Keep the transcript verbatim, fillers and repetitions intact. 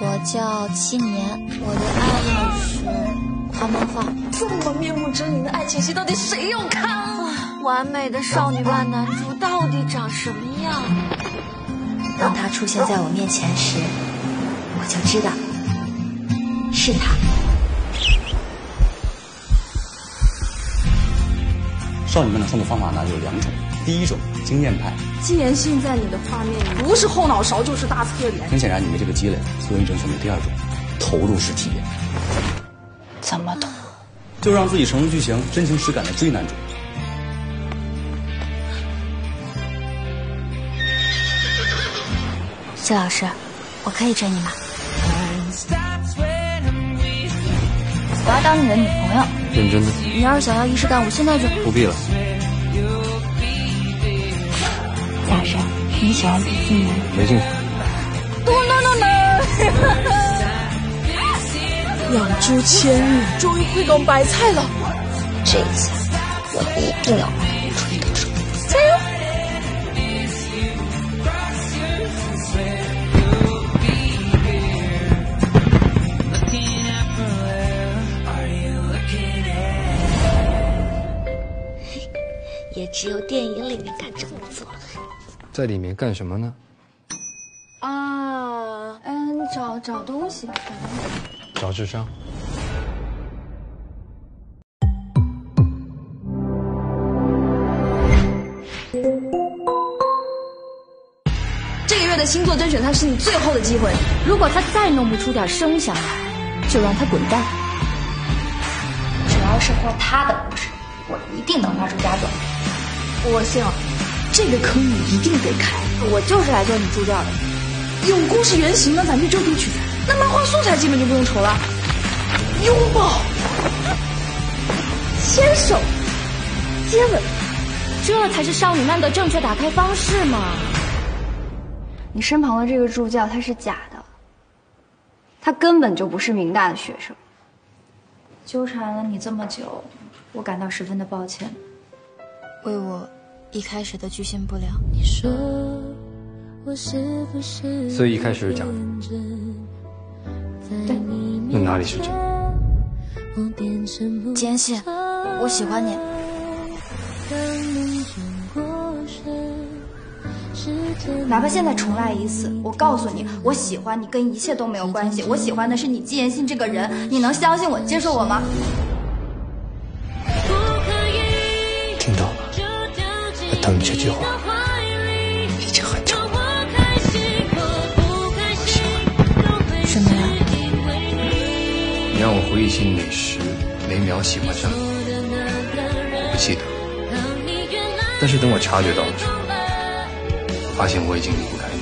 我叫七年，我的爱好是画漫画。这么面目狰狞的爱情戏，到底谁要看啊？完美的少女漫男主到底长什么样？当他出现在我面前时，我就知道是他。少女漫的创作方法呢有两种，第一种经验派，既然现在你的画面不是后脑勺就是大侧脸，很显然你没这个积累，所以你只能选择第二种投入式体验。怎么投入？就让自己融入剧情，真情实感的追男主。谢老师，我可以追你吗？我要当你的女朋友。认真的。你要是想要仪式感，我现在就不必了。老师，你喜欢比基尼？没兴趣。咚咚咚咚！养猪千日，终于跪到白菜了。这一次，我一定要把它悟出一个出路。加油！也只有电影里面敢这么做。在里面干什么呢？啊，嗯，找找东西吧。找智商。这个月的星座甄选，它是你最后的机会。如果他再弄不出点声响来，就让他滚蛋。只要是画他的故事，我一定能画出佳作。我信了，这个坑你一定得开。我就是来做你助教的。有故事原型呢，咱就就地取材。那漫画素材基本就不用愁了。拥抱，牵手，接吻，这才是少女漫的正确打开方式嘛。你身旁的这个助教他是假的，他根本就不是明大的学生。纠缠了你这么久，我感到十分的抱歉，为我一开始的居心不良。你说我是不是？所以一开始是假的。对，那哪里是真的？坚信，我喜欢你。哪怕现在重来一次，我告诉你，我喜欢你跟一切都没有关系，我喜欢的是你季言信这个人，你能相信我，接受我吗？听到了，我等你这句话已经很久了。我喜欢你。什么呀？你让我回忆起哪时每秒喜欢上你，我不记得，但是等我察觉到的时候，发现我已经离不开。